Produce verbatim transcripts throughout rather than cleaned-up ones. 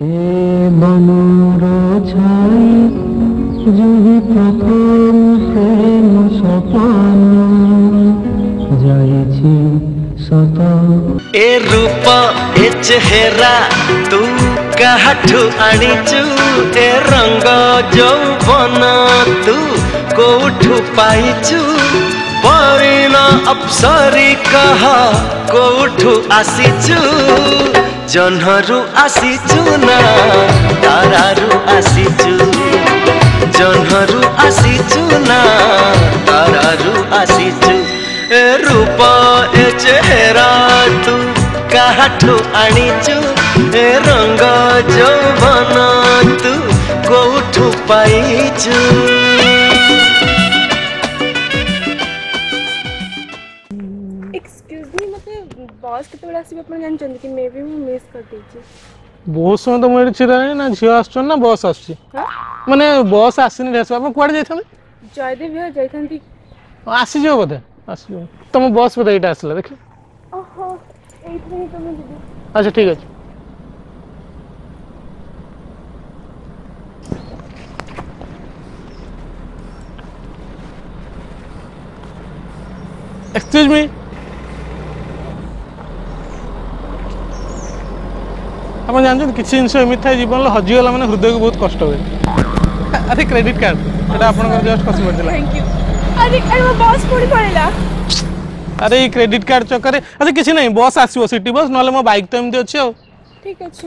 ए रूप ए चेहरा तू काठू आनीचु ए रंग जौवन तू कोठू पाइचु परिना अप्सरी कह कोठू आसीचु जन्हरु आसीचु ना तारारु आसीचु जन्हरु आसीचु ना तारारु आसीचु ए रूप ए चेहरा तू काठू आनीचु ए रंग जौवन तू कोठू पाइचु। एक्सक्यूज मी मते बॉस केते बडा से अपन जान चंद कि मे भी मिस कर दी छी बहुत समय तो मोर छिरा ना झियो आछन ना बॉस आछी माने बॉस आसीनी रेस अपन कोड जाइथन जयदेव भैया जाइथन की आसी जो बदे आसी जो तुम बॉस बदे एटा आसला देख ओहो एत में तुम दीदी अच्छा ठीक है एक्सक्यूज मी अपन जान कि जीवन हजिगला मैंने हृदय को बहुत कष्ट हुए। अरे credit card just thank you. अरे अरे बॉस पड़ेला अरे क्रेडिट कार्ड चक्कर अच्छा किसी नहीं बस आसो सिटी बस ना मो बाइक तो एमती अच्छे ठीक अच्छे।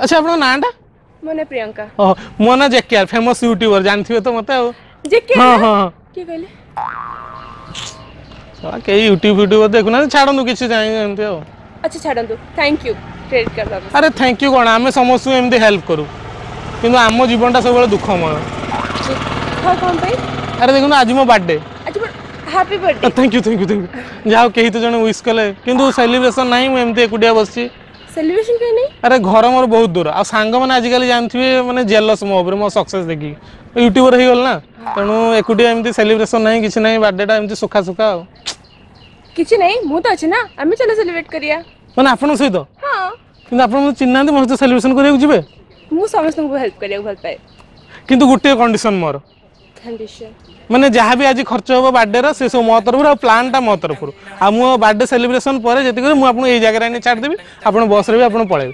अच्छा आपन नाटा मो ना प्रियंका ओ मो ना जेकेआर फेमस यूट्यूबर जान थियो तो मते जेके हां हां की कहले साला के यूट्यूब वीडियो देखना छाड़न दो किसी जाए एमती अच्छा छाड़न दो थैंक यू क्रेडिट कर दो। अरे थैंक यू कोना हमें समस्त एमती हेल्प करू किंतु आम जीवनटा सब दुखमय हां कोन भाई। अरे देखो आज मो बर्थडे आज happy birthday thank you thank you thank you जाओ कही तो जने विश कले किंतु सेलिब्रेशन नाही मो एमती एकुडिया बसि सेलिब्रेशन के नहीं। अरे घर मोर बहुत दूर आ सांग माने आज काली जानथिवे माने जेलस मो ऊपर मो सक्सेस देखि यूट्यूबर हे गेल ना तणो एकुडिया एमती सेलिब्रेशन नाही किछ नाही बर्थडे टा एमती सुखा सुखा किछ नाही मु तो अछि ना हमें चलो सेलिब्रेट करिया माने आपन सहित हां किंतु आपन चिन्ना दे मोर तो सेलिब्रेशन करिया जिवे मु समस्त को हेल्प करिया भल पाए किंतु गुटे कंडीशन मोर कंडीशन माने जहाँ भी आज खर्च होगा बर्थडे रा से सब मो तरफ रा प्लान टा मो तरफ रो आ मो बर्थडे सेलिब्रेशन परे जति कर मु आपन ए जगह रा नि छाड़ देबी आपन बस रे भी आपन पळे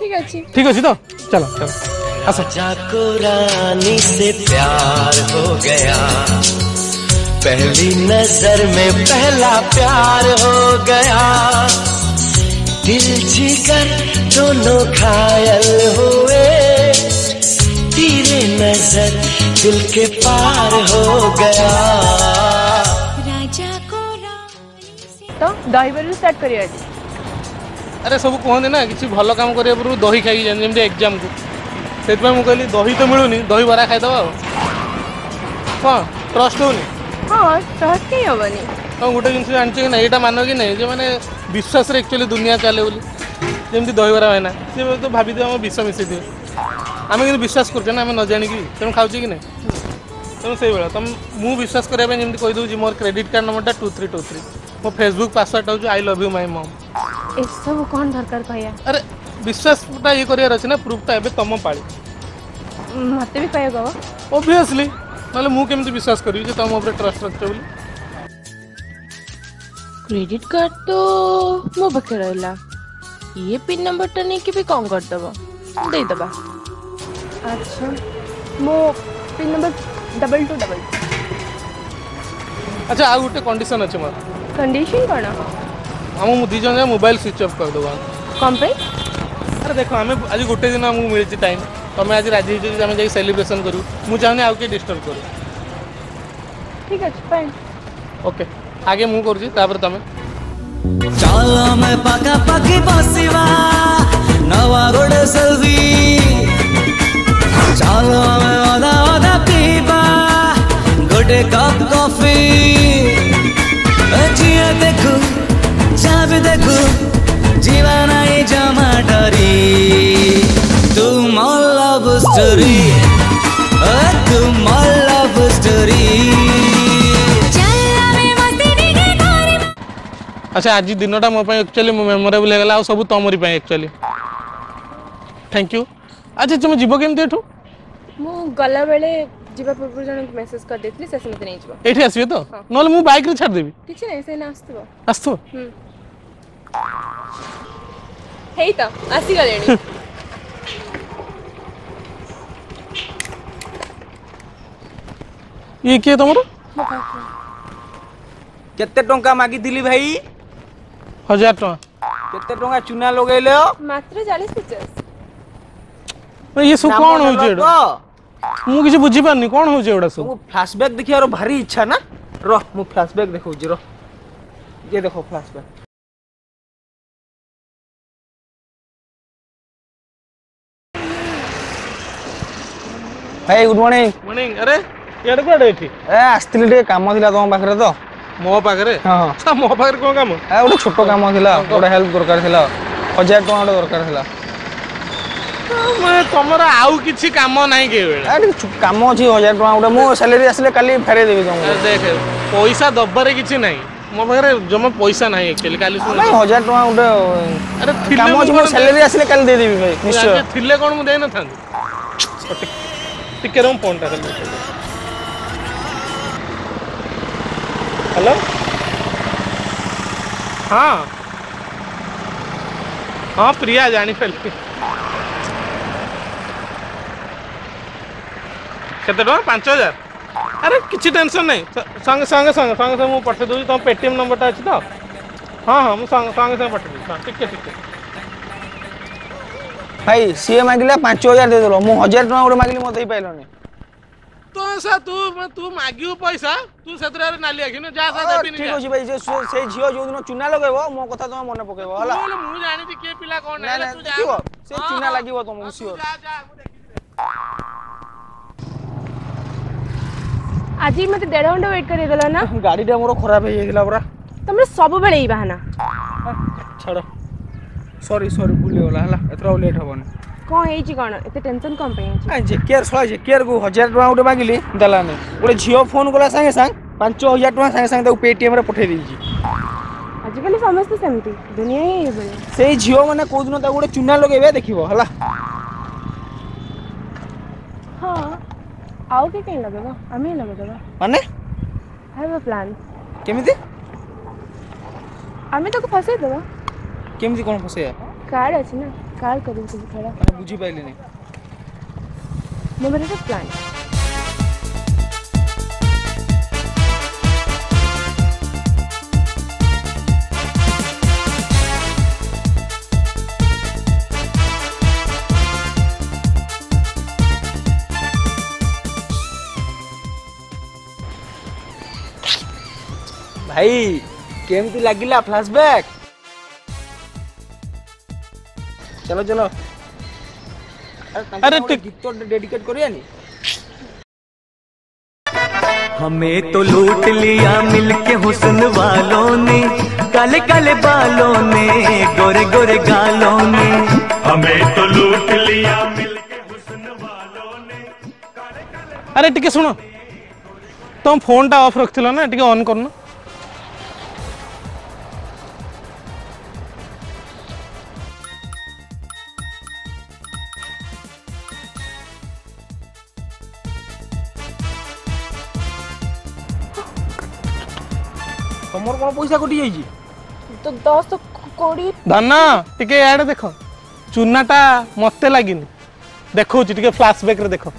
ठीक अछि ठीक अछि तो चलो चलो आसो जाको रानी से प्यार हो गया पहली नजर में पहला प्यार हो गया दिल जी कर दोनों घायल हुए तेरे नजर दिल के पार हो गया राजा को तो दही बरू स्टार्ट करिया। अरे सब कहने ना किसी भल काम करिया पूर्व दही खाई जान जेम एग्जाम को सेत में मु कहली दही तो मिलुनी दही बरा खाइ दबा हां ट्रस्ट होनी हां ट्रस्ट के होवनी तो गोटे जिंस जान छी ना एटा मानो कि नहीं जे माने विश्वास रे एक्चुअली दुनिया चले बोली जेम दही बरा होय ना से तो भाभी दे हम विश्वास मिसि दे आमे कि विश्वास करके ना न जानी कि तुम खाऊची कि नहीं तुम सही बेला तुम मु विश्वास करबे जेमति कहि दउ जे मोर क्रेडिट कार्ड नंबर टा टू थ्री टू थ्री मो फेसबुक पासवर्ड हउ I love you my mom ए सब कोन दरकार कहया। अरे विश्वास टा ये करिया रछ ना प्रूफ टा एबे तम पाळी मते भी कहया गवा ऑब्वियसली माने मु केमति विश्वास करियो जे तुम ऊपर ट्रस्ट रखते बोली क्रेडिट कार्ड तो मो बके रहला ये पिन नंबर टा ने के भी कोन कर दबो दे दबा अच्छा मो pin number double two double अच्छा आ गुटे कंडीशन अछि मोर कंडीशन कोना हम मु दी जन मोबाइल स्विच ऑफ कर दवा कम पे। अरे देखो हमें आज गुटे दिन हम मिलि टाइम तमे आज राजी जे हम जे सेलिब्रेशन करू मु चाहने आउ के डिस्टर्ब करू ठीक अछि फाइन ओके आगे मु करू छी तापर तमे चलो मैं पका पकी बसिवा नवा रोड सेल्फी चलो मैं ओदा ओदा पीबा गोटे कप कॉफी जिया देखू जाबे देखू जीवन आई जमा डरी तू मोर लव स्टोरी ओ तू मोर लव स्टोरी। अच्छा आज दिनटा मो पय एक्चुअली मेमोरेबल हेगला सब तमरी पय एक्चुअली थैंक यू। अच्छा तुम जीव केमती एठू मु गला बेले जीवा पूर्व जण मेसेज कर देथली से समिति नै जीवा एठी आसीबे तो नले मु बाइक रे छाड़ देबी किछ नै से ना आस्तबो आस्तबो हम हेई त आसी गलेनी ये के तमरो केते टंका मागी दिली भाई हजार टका केते टंका चुना लगैले मात्र चालीस पचास ये सु कोन हो जेडो मु किछ बुझी पानी कोन हो जेडा सु मु फ्लैशबैक देखियारो भारी इच्छा ना र मु फ्लैशबैक देखौ जेरो ये देखो फ्लैशबैक भाई गुड मॉर्निंग मॉर्निंग अरे यार कोडे एठी ए आस्तिले टे काम दिला तो पाखरे तो मो पाखरे हां मो पाखरे कोन काम ए ओडे छोटो काम दिला ओडे हेल्प दरकार थिला हजार टका ओडे दरकार थिला मैं तमरा आउ किछि काम नाही के बेला ए काम अछि हजार टका ओडे मो सैलरी आसले काली फेरे देबी तुम देख पैसा दब्बरे किछि नाही मो पाखरे जमे पैसा नाही एक्चुअली काली सुन हजार टका ओडे अरे थिले काम अछि मो सैलरी आसले काली दे देबी भाई निश्चय थिले कोन मु दे न थां टिकरम फोन टा कर हेलो हाँ हाँ प्रिया जानी फैल केते टका पांच हजार अरे किसी टेंशन नहीं संगे संगे संगे संगे संगे मुझे पठे दूसरी तुम पेटीएम नंबरटा अच्छी तो हाँ हाँ मुझे संगे संगे पठे दूसरी ठीक है ठीक है भाई सीए मांगिला पांच हजार दे दो मुझे हजार टका गोटे मांगिली मत दे पाइलनी तो सा तू तू मागियो पैसा तू सेतरा रे नाली आखिनो जा सा देबी नहीं ठीक हो छी भाई जे से झियो जो दिन चुना लगेबो मो कथा त मन पकेबो हला मु जानि जे के पिला कोन है तू जा से चुना लागिवो तुम सियो जा जा मु देखि आज ही मते डेढ़ घंटा वेट करे गेलो ना गाड़ी रे मोर खराब हे गेला बरा तुमरे सब बेले ई बहाना छोड़ो सॉरी सॉरी भूल गेला हला एतरा लेट होबन कोन हे छी कोन एते टेंशन कम पे छी जे केयर सोला जे केयर को हजार रुपया उठे मांगली दला ने ओडे जियो फोन कोला संगे संग पांच हजार रुपया संगे संगे तो पेटीएम रे पठे दिजी आज कल समस्त सेमती दुनिया ही बे सेई जियो माने को दिन त ओडे चुना लगेबे देखिबो हला हां आउ के के लगेबो आमी लगेबो माने हैव अ प्लान केमिति आमी तो को फसे देबो केमिति कोन फसे कार अछि ना कार करू से थोड़ा बुझी पाइले नै ने बने तो प्लान भाई केमती लागिला फ्लैशबैक चलो चलो अरे गीत डेडिकेट करिया नी हमें तो लूट लिया मिलके हुस्न वालों ने काले काले बालों ने गोरे गोरे गालों ने हमें तो लूट लिया मिलके हुस्न वालों ने काले काले अरे टिके सुनो तुम फोन टा ऑफ रखथिलो ना टिके ऑन करना मोर कोन पैसा कटि जाई जी तो दस कोटी धन्ना टिके याड देखो चुन्नाटा मते लागिनी देखौ टिके फ्लैशबैक रे देखो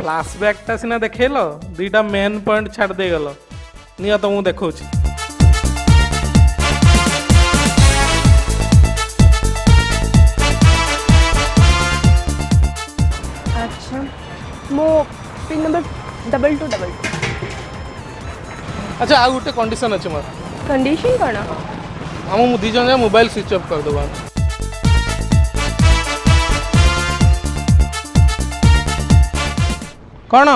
फ्लैशबैक ता सिना देखेलो दुईटा मेन पॉइंट छाड़ दे गेलो निया तो मु देखौ छी अच्छा मो pin number two two two two अच्छा आ गुटे कंडीशन अछि मोर कंडीशन कोना हम मुदी जन मोबाइल स्विच ऑफ कर देबा कोन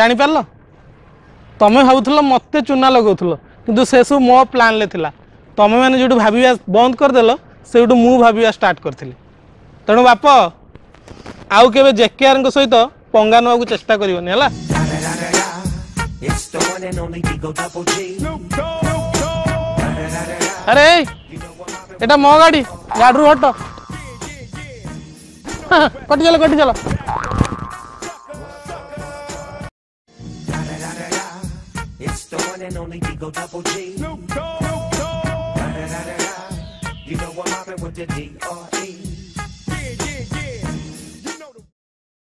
जानि परलो तमे हाउथलो मते चुना लगाउथलो किंतु सेसु मो प्लान ले थिला तमे माने जेडू भाबिया बंद कर देलो सेडू मु भाबिया स्टार्ट करथिली तणो बाप आउ केबे जेकेआर को सहित पंगा नवा को चेष्टा करिवनी हला अरे एटा मो गाड़ी गाड़ी हट कटि चलो कटि चलो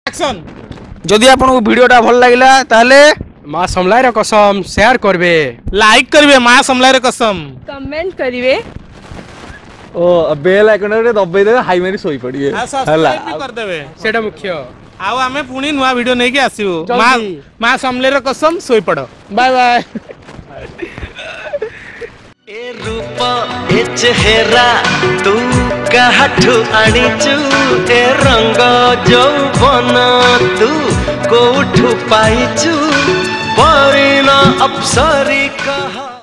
एक्शन जदि आपन वीडियो टा भल लागिला ताले मां समलायर कसम शेयर करबे लाइक करबे मां समलायर कसम कमेंट करबे ओ बेल आइकन रे दबाई दे हाई मारी सोई पड़िए सब्सक्राइब भी कर देबे सेटा मुख्य आउ हमें पुनी नवा वीडियो नै के आसीबो मां मां समलायर कसम सोई पड़ो बाय बाय ए रूपा ए चेहरा तू काठु आनीचू ए रंग जौवन तू कोठु पाइचू परिना अप्सरी कहा।